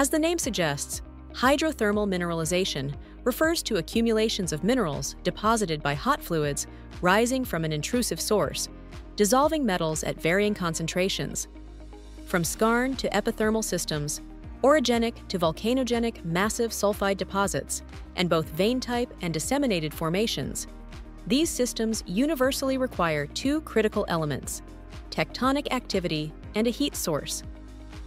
As the name suggests, hydrothermal mineralization refers to accumulations of minerals deposited by hot fluids rising from an intrusive source, dissolving metals at varying concentrations. From skarn to epithermal systems, orogenic to volcanogenic massive sulfide deposits, and both vein-type and disseminated formations, these systems universally require two critical elements: tectonic activity and a heat source.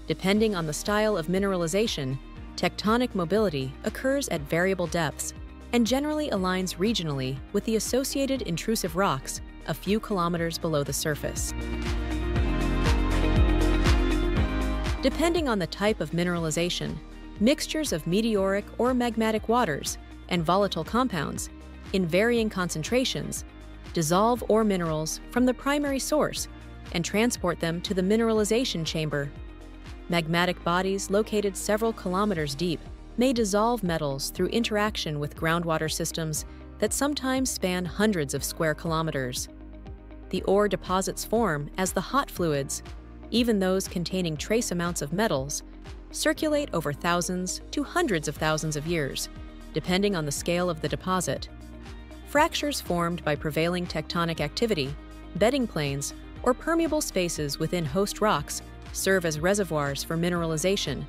Depending on the style of mineralization, tectonic mobility occurs at variable depths and generally aligns regionally with the associated intrusive rocks a few kilometers below the surface. Depending on the type of mineralization, mixtures of meteoric or magmatic waters and volatile compounds in varying concentrations dissolve ore minerals from the primary source and transport them to the mineralization chamber. Magmatic bodies located several kilometers deep may dissolve metals through interaction with groundwater systems that sometimes span hundreds of square kilometers. The ore deposits form as the hot fluids, even those containing trace amounts of metals, circulate over thousands to hundreds of thousands of years, depending on the scale of the deposit. Fractures formed by prevailing tectonic activity, bedding planes, or permeable spaces within host rocks serve as reservoirs for mineralization.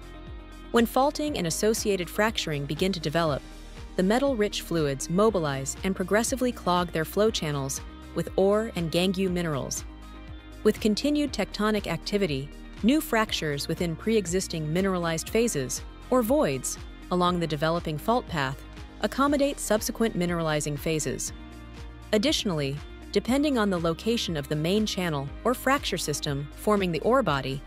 When faulting and associated fracturing begin to develop, the metal-rich fluids mobilize and progressively clog their flow channels with ore and gangue minerals. With continued tectonic activity, new fractures within pre-existing mineralized phases, or voids, along the developing fault path accommodate subsequent mineralizing phases. Additionally, depending on the location of the main channel or fracture system forming the ore body,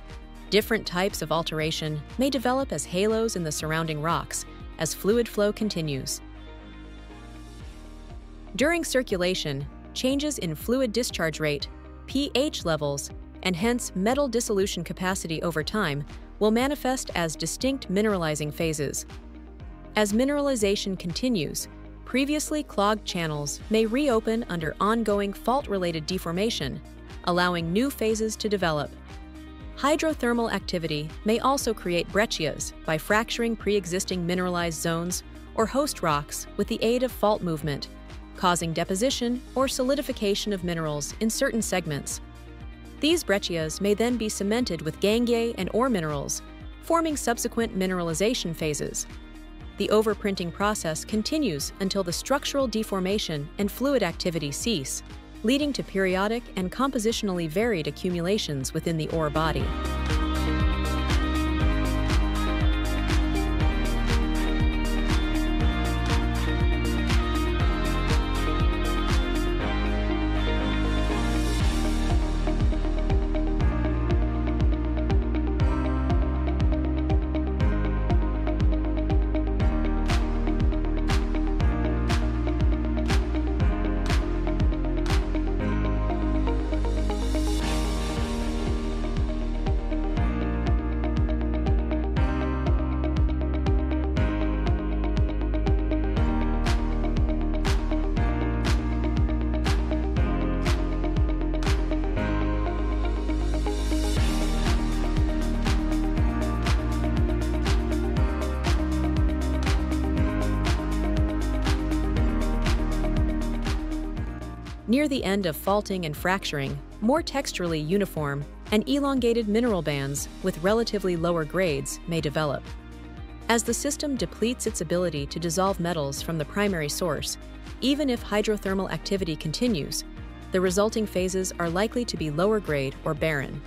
different types of alteration may develop as halos in the surrounding rocks as fluid flow continues. During circulation, changes in fluid discharge rate, pH levels, and hence metal dissolution capacity over time will manifest as distinct mineralizing phases. As mineralization continues, previously clogged channels may reopen under ongoing fault-related deformation, allowing new phases to develop. Hydrothermal activity may also create breccias by fracturing pre-existing mineralized zones or host rocks with the aid of fault movement, causing deposition or solidification of minerals in certain segments. These breccias may then be cemented with gangue and ore minerals, forming subsequent mineralization phases. The overprinting process continues until the structural deformation and fluid activity cease, leading to periodic and compositionally varied accumulations within the ore body. Near the end of faulting and fracturing, more texturally uniform and elongated mineral bands with relatively lower grades may develop. As the system depletes its ability to dissolve metals from the primary source, even if hydrothermal activity continues, the resulting phases are likely to be lower grade or barren.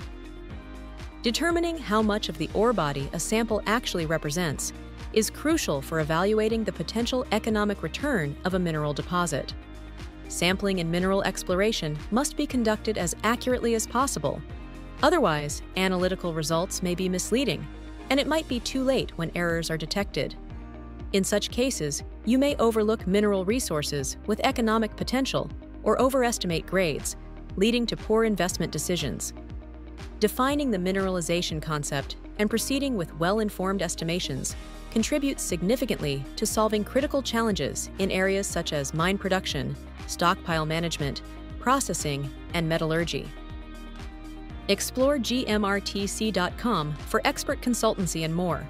Determining how much of the ore body a sample actually represents is crucial for evaluating the potential economic return of a mineral deposit. Sampling and mineral exploration must be conducted as accurately as possible. Otherwise, analytical results may be misleading, and it might be too late when errors are detected. In such cases, you may overlook mineral resources with economic potential or overestimate grades, leading to poor investment decisions. Defining the mineralization concept and proceeding with well-informed estimations contributes significantly to solving critical challenges in areas such as mine production, stockpile management, processing, and metallurgy. Explore GMRTC.com for expert consultancy and more.